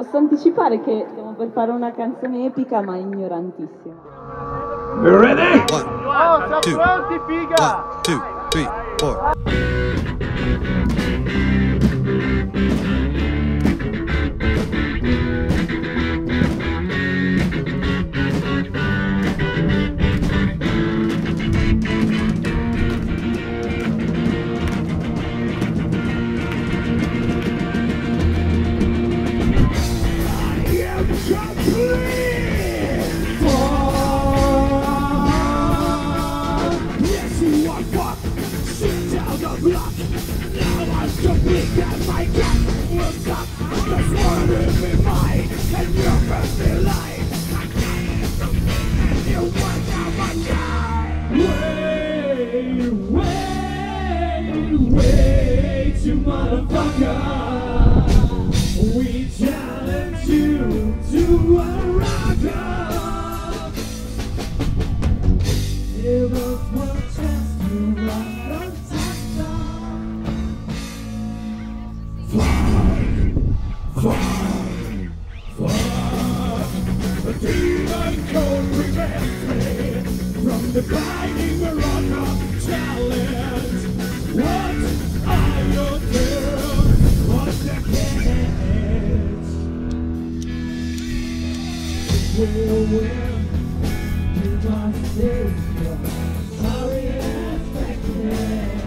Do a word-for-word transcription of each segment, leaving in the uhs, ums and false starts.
Posso anticipare che stiamo per fare una canzone epica ma ignorantissima. We're ready? One, oh, two, pronti, figa. One, two, three, four. Motherfucker, we challenge you to a rock-up. Give us one chance to run on top. Fly, fly, fly. The demon code prevents me from defining the rock-up challenge. What are your dreams? We'll win, you must save your sorry aspect there.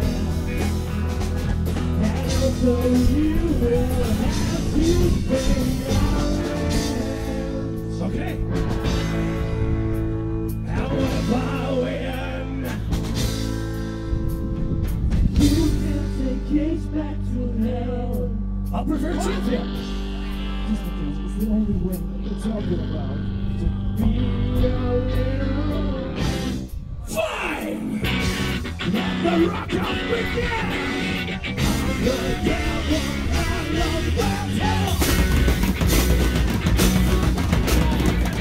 And also you will have to pay your rent. Okay. How about win? You can take kids back to hell. I'll prefer children. Just because it's the only way we're talking about. Fine! Let the rock up begin! I'm the devil and the battle!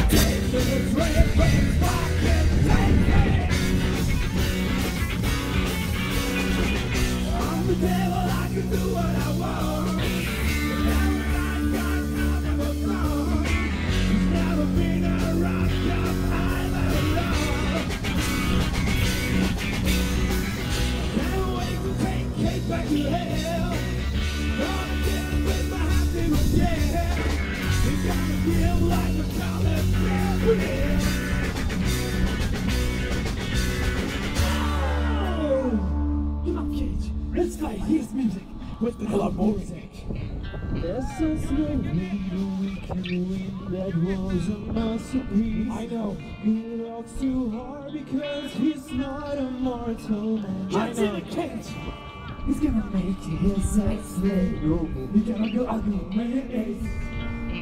Take to the train, please, fucking take it! I'm the devil, I can do what I want! Back to hell, I'm dealing with my house in my jail. You gotta feel like a college graduate. Oh! Come on, Cage, let's play his music with the love music. There's so swimming, we can win, that was a masterpiece. I know. He walks too hard because he's not a mortal man. Get in the cage! He's gonna make his eyes lay low. He's gonna go out and make it.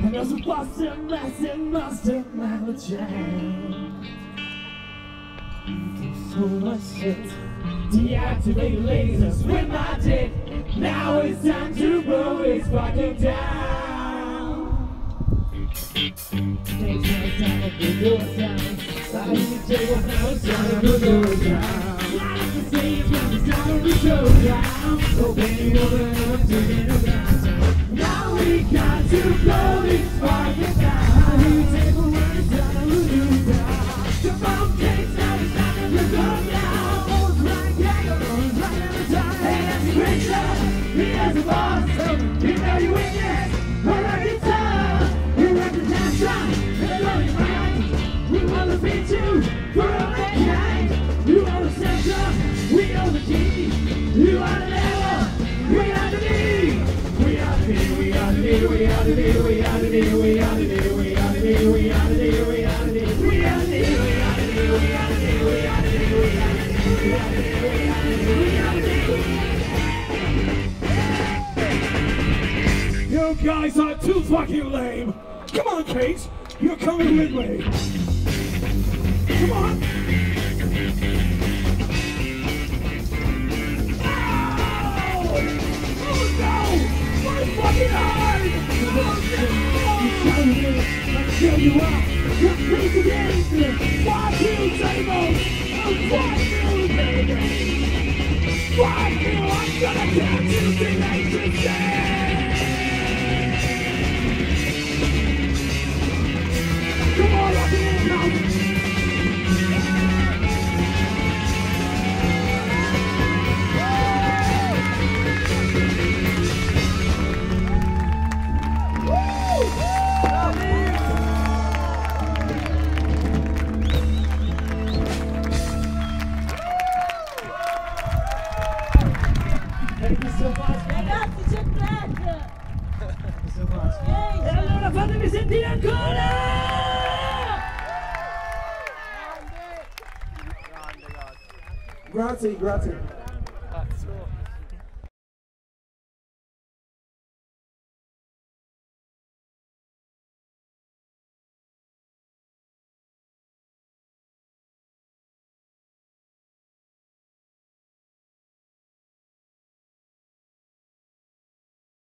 And there's a monster, master, master, master child. He did so much shit. Deactivate lasers with my dick. Now it's time to blow his fucking down. Take my time to put yours down. I need to take one hour time to put yours down. Showdown, so baby, we're gonna do it around. Now we got to blow this fire down. You take a word down, I will do that. The bomb takes out, it's not gonna go down. Oh, it's right, yeah, you're on the right every time. Hey, that's a great show, he has a boss, so you know you win it. All right, it's up, you're at the top shot. It's only right, we wanna beat you for all that kind. You are the center. We are the G, you are the devil, we are the D. We are the D, we are the D, we are the D, we are the D, we are the D, we are the D, we are the D, we are the D, we are the D, we are the D, we are the D, we are the D, we are the D, we are the D, we are the D, we are the D. You guys are too fucking lame. Come on, Cage, you're coming with me. Come on. Fucking hard! Oh no! I'll kill you up! You're piece of anything! Fuck you, Table! Oh, fuck you, baby! Fuck you! I'm gonna catch you, Tenacious D! Pina Colada! Grazie, grazie.